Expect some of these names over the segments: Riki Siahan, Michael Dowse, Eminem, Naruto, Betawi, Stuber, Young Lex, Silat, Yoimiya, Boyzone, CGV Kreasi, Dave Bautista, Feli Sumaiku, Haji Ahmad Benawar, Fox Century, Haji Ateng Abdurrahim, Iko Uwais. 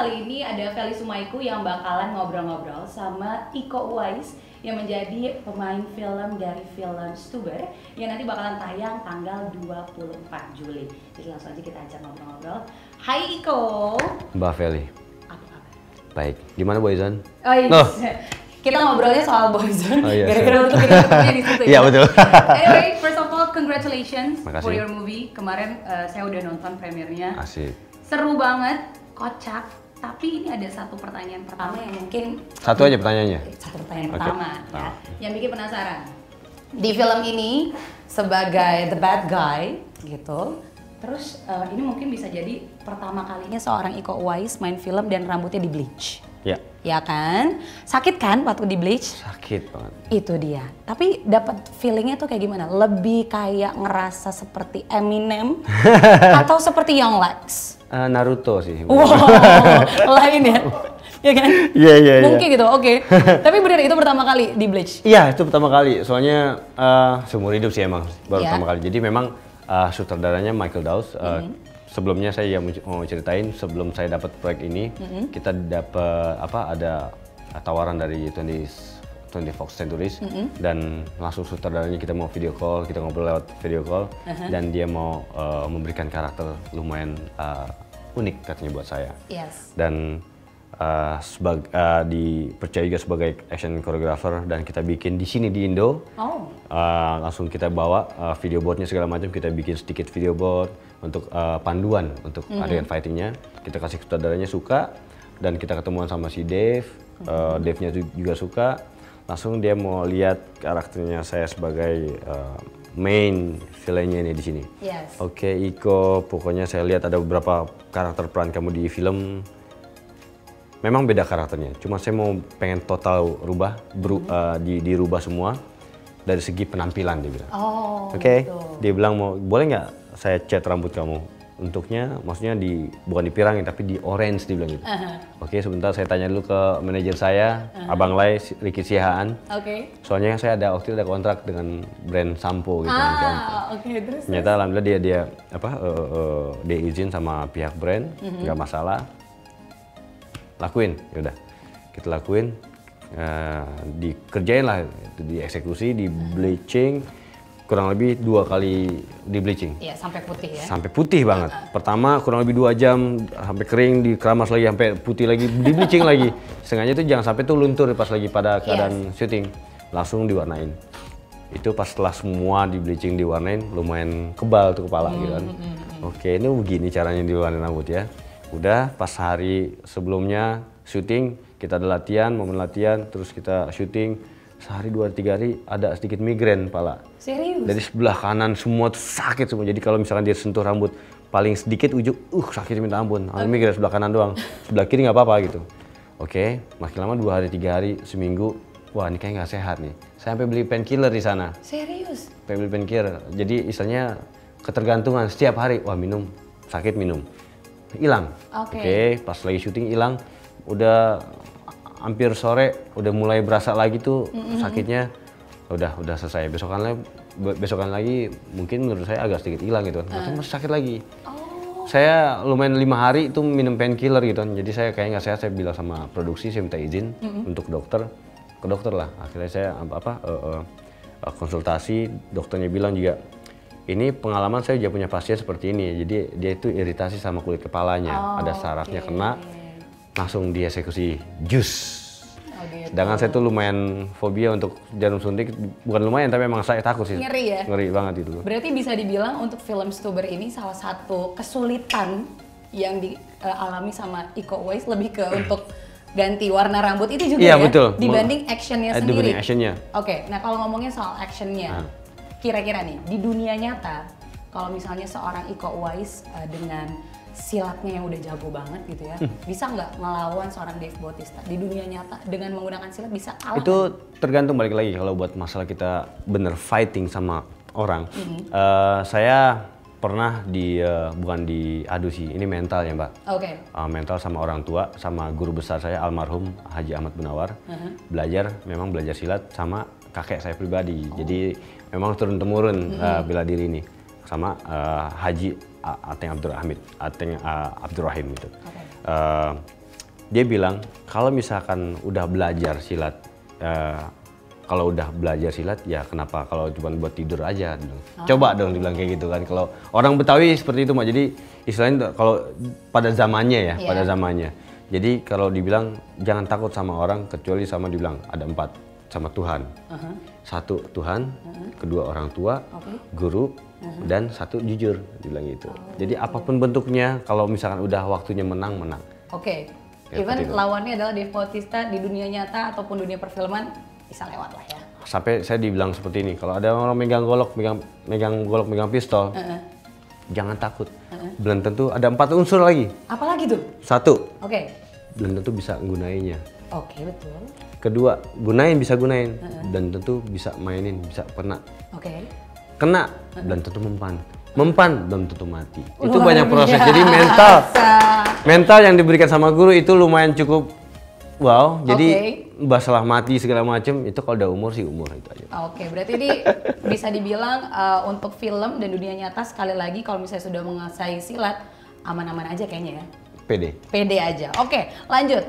kali ini ada Feli Sumaiku yang bakalan ngobrol-ngobrol sama Iko Uwais yang menjadi pemain film dari film Stuber yang nanti bakalan tayang tanggal 24 Juli. Jadi langsung aja kita ajak ngobrol-ngobrol. Hai Iko. Mbak Feli. Apa kabar? Baik. Gimana Boyzone? Oh iya. No. Kita ngobrolnya soal Boyzone. Oh, iya. Gara-gara untuk kita di situ. Iya betul. Anyway, first of all, congratulations for your movie. Kemarin saya udah nonton premiernya. Asik. Seru banget. Kocak, tapi ini ada satu pertanyaan pertama yang mungkin... Satu aja pertanyaannya? Satu pertanyaan pertama, ya, yang bikin penasaran. Di film ini, sebagai the bad guy, gitu, terus ini mungkin bisa jadi pertama kalinya seorang Iko Uwais main film dan rambutnya di bleach. Iya. Ya kan? Sakit kan waktu di bleach? Sakit banget. Itu dia. Tapi dapat feelingnya tuh kayak gimana? Lebih kayak ngerasa seperti Eminem atau seperti Young Lex? Naruto sih. Wow, lain ya? Ya kan? Iya, iya, iya. Mungkin gitu, oke. Tapi bener itu pertama kali di bleach? Iya, itu pertama kali. Soalnya seumur hidup sih emang baru pertama kali. Jadi memang sutradaranya Michael Dowse. Sebelumnya saya mau ceritain, sebelum saya dapat proyek ini, kita dapat ada tawaran dari 20 Fox Century, dan langsung sutradaranya kita mau video call, kita ngobrol lewat video call, dan dia mau memberikan karakter lumayan unik katanya buat saya. Yes. Dan dipercaya juga sebagai action choreographer, dan kita bikin di sini di Indo. Oh. Langsung kita bawa video boardnya segala macam, kita bikin sedikit video board untuk panduan untuk adegan fightingnya. Kita kasih sutradaranya suka, dan kita ketemuan sama si Dave. Dave-nya juga suka. Langsung dia mau lihat karakternya saya sebagai main filenya ini di sini. Yes. Oke, Iko, pokoknya saya lihat ada beberapa karakter peran kamu di film. Memang beda karakternya, cuma saya mau pengen total rubah, dirubah semua dari segi penampilan dia bilang. Oh, oke, dia bilang mau boleh nggak saya cat rambut kamu? Untuknya, maksudnya bukan dipirangin tapi di orange dia bilang gitu. Oke, sebentar saya tanya dulu ke manajer saya, Abang Lai, Riki Siahan. Oke. Soalnya saya waktu itu ada kontrak dengan brand sampo gitu. Oke, terus. Ternyata alhamdulillah dia izin sama pihak brand, nggak masalah. Lakuin, yaudah kita lakuin, dikerjain lah, dieksekusi, di bleaching, kurang lebih 2 kali di bleaching. Iya, sampai putih ya? Sampai putih banget. Pertama kurang lebih 2 jam, sampai kering, dikeramas lagi, sampai putih lagi, di bleaching lagi. Sengaja tuh jangan sampai tuh luntur pas lagi pada keadaan syuting, langsung diwarnain. Itu pas setelah semua di bleaching diwarnain, lumayan kebal tuh kepala gitu kan. Oke, ini begini caranya diwarnain rambut ya. Udah pas hari sebelumnya syuting, kita ada latihan, momen latihan, terus kita syuting sehari 2-3 hari ada sedikit migrain kepala. Serius? Dari sebelah kanan semua tuh sakit semua. Jadi kalau misalkan dia sentuh rambut paling sedikit ujuk, sakit minta ampun. Ada migrain sebelah kanan doang, sebelah kiri nggak apa-apa gitu. Oke, makin lama 2 hari 3 hari seminggu, wah ini kayak nggak sehat nih. Saya sampai beli painkiller di sana. Serius? Sampai beli painkiller. Jadi istilahnya ketergantungan setiap hari, wah minum, sakit minum. Hilang, oke, pas lagi syuting hilang, udah hampir sore, udah mulai berasa lagi tuh sakitnya, udah selesai. Besokan lagi mungkin menurut saya agak sedikit hilang gitu kan, masih sakit lagi. Saya lumayan 5 hari itu minum painkiller gitu kan, jadi saya kayak nggak sehat, saya bilang sama produksi, saya minta izin untuk dokter, ke dokter lah. Akhirnya saya konsultasi, dokternya bilang juga, ini pengalaman saya juga punya pasien seperti ini, jadi dia itu iritasi sama kulit kepalanya, ada sarafnya kena, langsung dieksekusi jus. Sedangkan saya tuh lumayan fobia untuk jarum suntik, bukan lumayan tapi memang saya takut sih. Ngeri ya? Ngeri banget itu. Berarti bisa dibilang untuk film Stuber ini salah satu kesulitan yang dialami sama Iko Uwais lebih ke untuk ganti warna rambut itu juga ya? Iya betul. Dibanding actionnya sendiri? Dibanding actionnya. Oke, nah kalau ngomongnya soal actionnya, kira-kira nih, di dunia nyata, kalau misalnya seorang Iko Uwais dengan silatnya yang udah jago banget gitu ya, bisa nggak melawan seorang Dave Bautista? Di dunia nyata, dengan menggunakan silat bisa kalah? Itu tergantung, balik lagi, kalau buat masalah kita bener fighting sama orang. Saya pernah bukan diadu sih, ini mentalnya Mbak. Oke. Mental sama orang tua, sama guru besar saya, almarhum Haji Ahmad Benawar. Memang belajar silat sama kakek saya pribadi. Jadi memang turun-temurun bela diri ini sama Haji Ateng Abdurrahim gitu. dia bilang kalau misalkan udah belajar silat, kalau udah belajar silat ya kenapa kalau cuma buat tidur aja dong. Oh. Coba dong dibilang kayak gitu kan, kalau orang Betawi seperti itu mah. Jadi istilahnya kalau pada zamannya ya, yeah, pada zamannya. Jadi kalau dibilang jangan takut sama orang kecuali sama dibilang ada empat, sama Tuhan. Uh-huh. Satu Tuhan, uh-huh, kedua orang tua, okay, guru, uh-huh, dan satu jujur dibilang gitu. Oh. Jadi apapun bentuknya kalau misalkan udah waktunya menang, menang. Oke. Okay. Ya, even lawannya adalah Dave Bautista di dunia nyata ataupun dunia perfilman, bisa lewat lah ya. Sampai saya dibilang seperti ini, kalau ada orang megang golok, megang pistol, jangan takut. Belum tentu ada empat unsur lagi. Apa lagi tuh? Satu. Oke. Okay. Belum tentu bisa gunainnya. Oke, okay, betul. Kedua, gunain bisa gunain, dan tentu bisa mainin, bisa pernah. Oke. Okay. Kena, belum tentu mempan. Mempan, belum tentu mati. Itu luar banyak proses. Jadi mental yang diberikan sama guru itu lumayan cukup. Wow, jadi masalah mati segala macam itu kalau udah umur sih umur itu aja. Oke, berarti ini bisa dibilang untuk film dan dunia nyata sekali lagi kalau misalnya sudah menguasai silat aman-aman aja kayaknya ya. Pede. Pede aja. Oke, lanjut.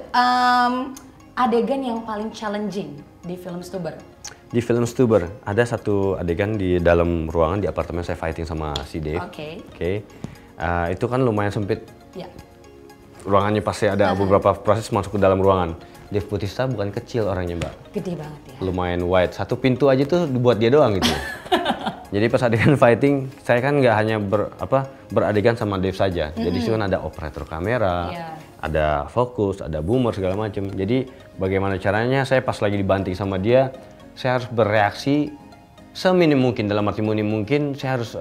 Adegan yang paling challenging di film Stuber. Di film Stuber ada satu adegan di dalam ruangan di apartemen saya fighting sama si Dave. Oke. Oke. Itu kan lumayan sempit. Ya. Ruangannya pasti ada beberapa proses masuk ke dalam ruangan. Dave Bautista bukan kecil orangnya, Mbak. Gede banget ya. Lumayan wide. Satu pintu aja tuh dibuat dia doang gitu. Jadi pas adegan fighting, saya kan nggak hanya beradegan sama Dave saja. Jadi cuman ada operator kamera, ada fokus, ada boomer segala macam. Jadi bagaimana caranya saya pas lagi dibanting sama dia, saya harus bereaksi seminim mungkin, dalam arti mungkin saya harus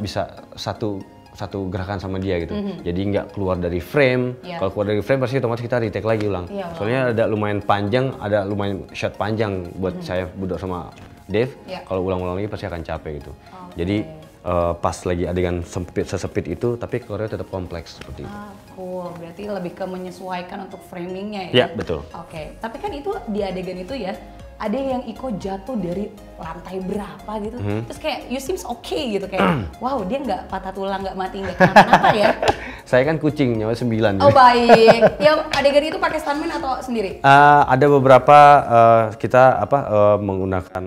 bisa satu gerakan sama dia gitu, jadi nggak keluar dari frame. Kalau keluar dari frame pasti otomatis kita retake lagi ulang. Soalnya ada lumayan panjang, ada lumayan shot panjang buat saya budok sama Dave. Kalau ulang-ulang lagi pasti akan capek gitu. Jadi pas lagi adegan sesempit itu, tapi korea tetap kompleks seperti itu. Cool, berarti lebih ke menyesuaikan untuk framingnya ya? Iya, betul. Oke, tapi kan itu di adegan itu ya, ada yang Iko jatuh dari lantai berapa gitu, terus kayak you seems okay gitu, kayak wow dia nggak patah tulang, nggak mati, nggak kenapa-napa ya. Saya kan kucing nyawa 9. Oh baik. Yang adegan itu pakai stuntman atau sendiri? Ada beberapa kita menggunakan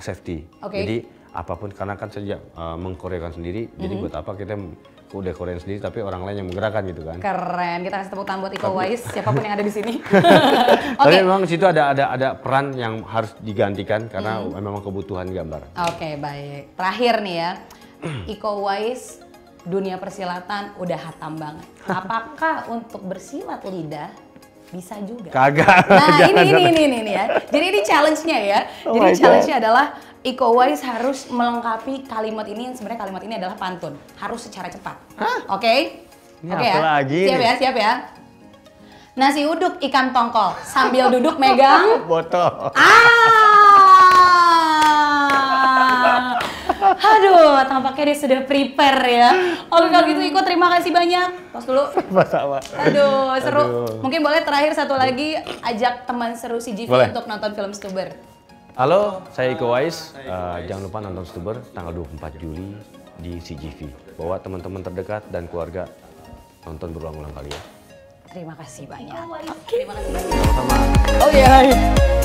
safety. Okay. Jadi apapun karena kan saja mengkoreokan sendiri, jadi buat apa kita udah korean sendiri tapi orang lain yang menggerakkan gitu kan. Keren, kita kasih tepuk tangan buat Iko Uwais, siapapun yang ada di sini. Tapi memang situ ada peran yang harus digantikan karena memang kebutuhan gambar. Oke, baik. Terakhir nih ya, Iko Uwais dunia persilatan udah hatam banget. Apakah untuk bersilat lidah bisa juga? Kagak. Nah ini ya. Jadi ini challenge-nya ya. Jadi challenge-nya adalah Iko Uwais harus melengkapi kalimat ini, sebenarnya kalimat ini adalah pantun, harus secara cepat. Oke? Oke ya? Siap ya, siap ya. Nasi uduk ikan tongkol sambil duduk megang botol. Aduh, tampaknya dia sudah prepare ya. Oke, kalau gitu Iko terima kasih banyak. Tos dulu. Sama-sama. Aduh, seru. Aduh. Mungkin boleh terakhir satu lagi, ajak teman seru CGV untuk nonton film Stuber. Halo, saya Iko Uwais. Jangan lupa nonton Stuber tanggal 24 Juli di CGV. Bawa teman-teman terdekat dan keluarga nonton berulang-ulang kali ya. Terima kasih banyak. Terima kasih banyak. Oh iya.